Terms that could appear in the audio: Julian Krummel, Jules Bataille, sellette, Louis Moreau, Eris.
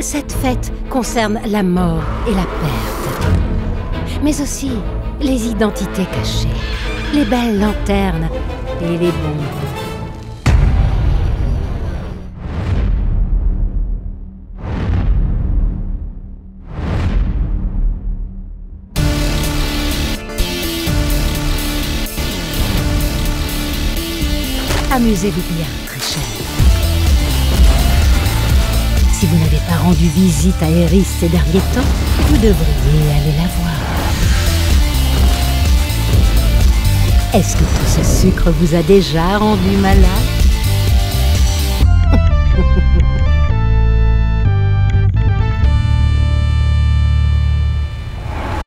Cette fête concerne la mort et la perte, mais aussi les identités cachées, les belles lanternes et les bombes. Amusez-vous bien, très cher. Si vous n'avez pas rendu visite à Eris ces derniers temps, vous devriez aller la voir. Est-ce que tout ce sucre vous a déjà rendu malade ?